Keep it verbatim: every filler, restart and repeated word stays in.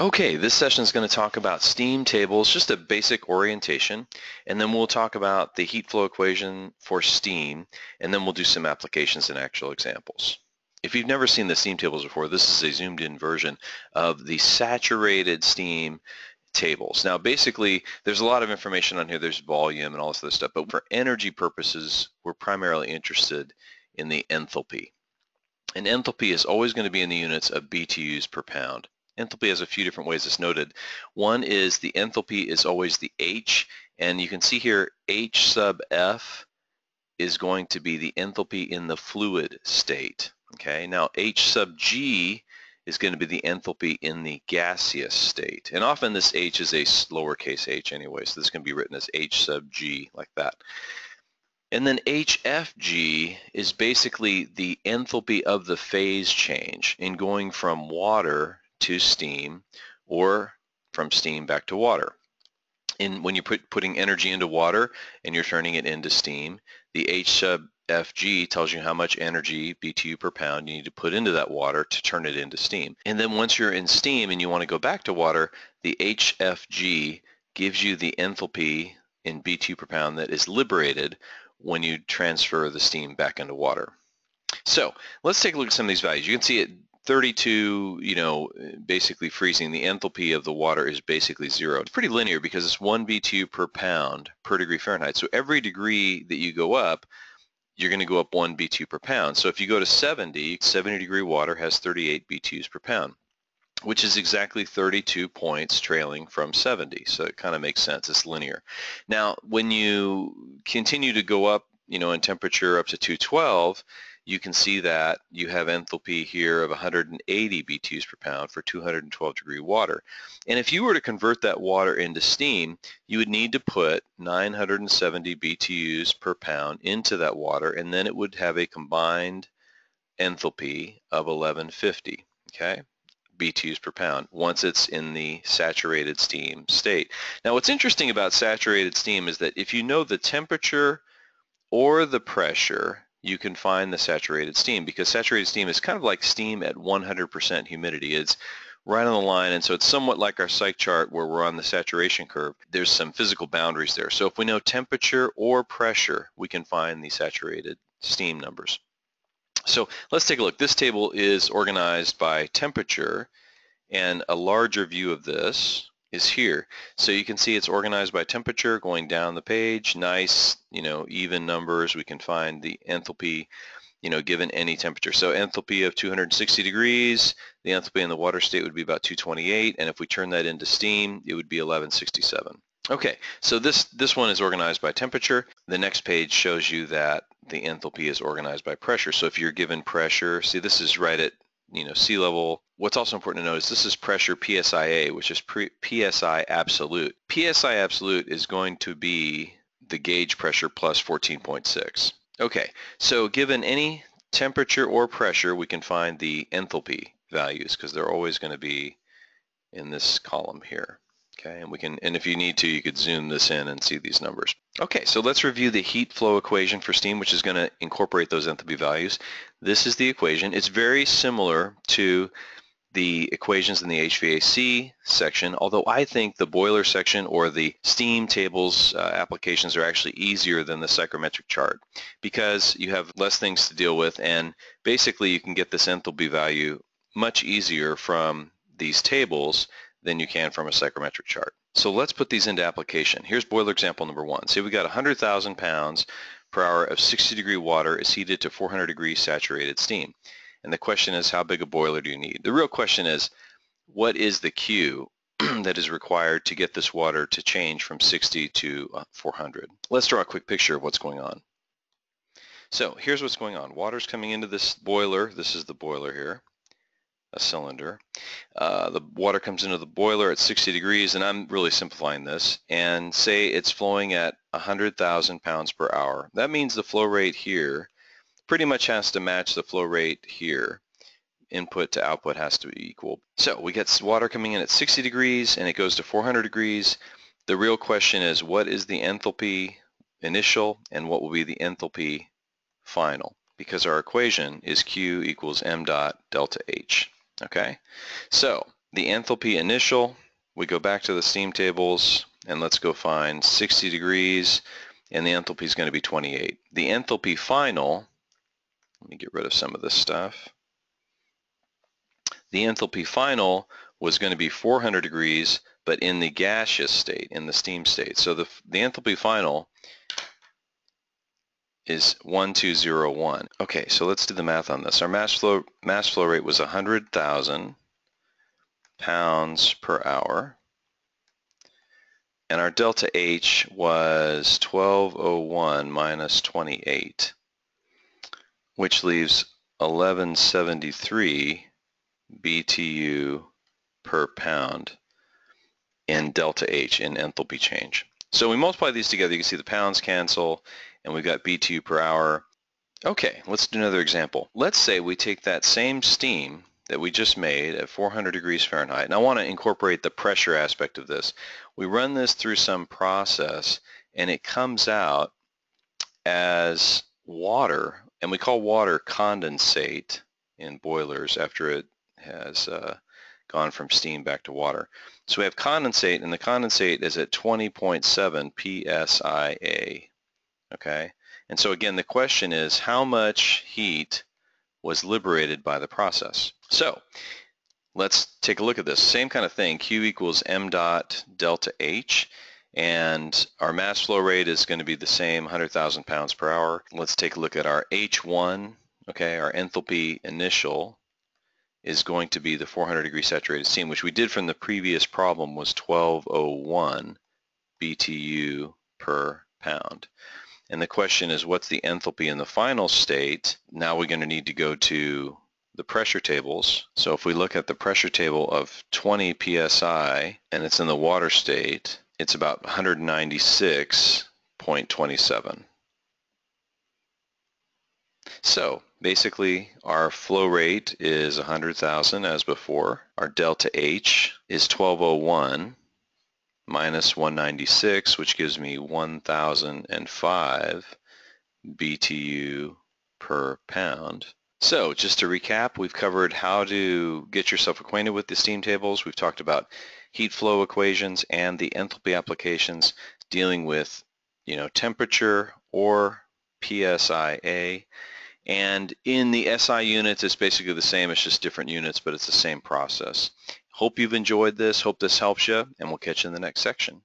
Okay, this session is going to talk about steam tables, just a basic orientation, and then we'll talk about the heat flow equation for steam, and then we'll do some applications and actual examples. If you've never seen the steam tables before, this is a zoomed in version of the saturated steam tables. Now basically, there's a lot of information on here, there's volume and all this other stuff, but for energy purposes, we're primarily interested in the enthalpy. And enthalpy is always going to be in the units of B T Us per pound. Enthalpy has a few different ways it's noted. One is the enthalpy is always the H, and you can see here H sub F is going to be the enthalpy in the fluid state. Okay, now H sub G is going to be the enthalpy in the gaseous state. And often this H is a lowercase h anyway, so this can be written as H sub G like that. And then H F G is basically the enthalpy of the phase change in going from water to steam or from steam back to water. And when you put putting energy into water and you're turning it into steam, the H sub F G tells you how much energy B T U per pound you need to put into that water to turn it into steam. And then once you're in steam and you want to go back to water, the H F G gives you the enthalpy in B T U per pound that is liberated when you transfer the steam back into water. So let's take a look at some of these values. You can see it thirty-two, you know, basically freezing, the enthalpy of the water is basically zero. It's pretty linear because it's one B T U per pound per degree Fahrenheit. So every degree that you go up, you're going to go up one B T U per pound. So if you go to seventy, seventy degree water has thirty-eight B T Us per pound, which is exactly thirty-two points trailing from seventy. So it kind of makes sense. It's linear. Now, when you continue to go up, you know, in temperature up to two twelve, you can see that you have enthalpy here of one hundred eighty B T Us per pound for two hundred twelve degree water. And if you were to convert that water into steam, you would need to put nine hundred seventy B T Us per pound into that water, and then it would have a combined enthalpy of eleven fifty, okay, B T Us per pound once it's in the saturated steam state. Now what's interesting about saturated steam is that if you know the temperature or the pressure, you can find the saturated steam, because saturated steam is kind of like steam at one hundred percent humidity. It's right on the line, and so it's somewhat like our psych chart where we're on the saturation curve. There's some physical boundaries there. So if we know temperature or pressure, we can find the saturated steam numbers. So let's take a look. This table is organized by temperature, and a larger view of this is here. So you can see it's organized by temperature going down the page, nice, you know, even numbers. We can find the enthalpy, you know, given any temperature. So enthalpy of two hundred sixty degrees, the enthalpy in the water state would be about two twenty-eight, and if we turn that into steam, it would be eleven sixty-seven. Okay, so this, this one is organized by temperature. The next page shows you that the enthalpy is organized by pressure. So if you're given pressure, see this is right at, you know, sea level. What's also important to note is this is pressure P S I A, which is pre P S I absolute. P S I absolute is going to be the gauge pressure plus fourteen point six. Okay, so given any temperature or pressure, we can find the enthalpy values because they're always going to be in this column here. Okay, and we can, and if you need to, you could zoom this in and see these numbers. Okay, so let's review the heat flow equation for steam, which is going to incorporate those enthalpy values. This is the equation. It's very similar to the equations in the H V A C section, although I think the boiler section or the steam tables uh, applications are actually easier than the psychrometric chart because you have less things to deal with, and basically you can get this enthalpy value much easier from these tables than you can from a psychrometric chart. So let's put these into application. Here's boiler example number one. Say we got one hundred thousand pounds per hour of sixty degree water is heated to four hundred degree saturated steam. And the question is, how big a boiler do you need? The real question is, what is the Q that is required to get this water to change from sixty to four hundred? Let's draw a quick picture of what's going on. So here's what's going on. Water's coming into this boiler. This is the boiler here, a cylinder. Uh, the water comes into the boiler at sixty degrees, and I'm really simplifying this, and say it's flowing at one hundred thousand pounds per hour. That means the flow rate here pretty much has to match the flow rate here. Input to output has to be equal. So we get water coming in at sixty degrees, and it goes to four hundred degrees. The real question is, what is the enthalpy initial, and what will be the enthalpy final? Because our equation is Q equals M dot delta H. Okay, so The enthalpy initial, we go back to the steam tables and let's go find sixty degrees, and the enthalpy is going to be twenty-eight. The enthalpy final, let me get rid of some of this stuff. The enthalpy final was going to be four hundred degrees, but in the gaseous state, in the steam state. So the, the enthalpy final is one two zero one. Okay, so let's do the math on this. Our mass flow, mass flow rate was one hundred thousand pounds per hour, and our delta H was twelve oh one minus twenty-eight, which leaves eleven seventy-three B T U per pound in delta H, in enthalpy change. So we multiply these together, you can see the pounds cancel, and we've got B T U per hour. Okay, let's do another example. Let's say we take that same steam that we just made at four hundred degrees Fahrenheit, and I want to incorporate the pressure aspect of this. We run this through some process, and it comes out as water, and we call water condensate in boilers after it has uh, gone from steam back to water. So we have condensate, and the condensate is at twenty point seven P S I A. Okay, and so again, the question is how much heat was liberated by the process. So let's take a look at this. Same kind of thing, Q equals M dot delta H, and our mass flow rate is going to be the same, one hundred thousand pounds per hour. Let's take a look at our H one, okay, our enthalpy initial is going to be the four hundred degree saturated steam, which we did from the previous problem was twelve oh one B T U per pound. And the question is, what's the enthalpy in the final state? Now we're going to need to go to the pressure tables. So if we look at the pressure table of twenty P S I, and it's in the water state, it's about one hundred ninety-six point two seven. So basically, our flow rate is one hundred thousand as before. Our delta H is twelve oh one. Minus one ninety-six, which gives me one thousand five B T U per pound. So just to recap, we've covered how to get yourself acquainted with the steam tables. We've talked about heat flow equations and the enthalpy applications dealing with, you know, temperature or P S I A. And in the S I units, it's basically the same. It's just different units, but it's the same process. Hope you've enjoyed this. Hope this helps you, and we'll catch you in the next section.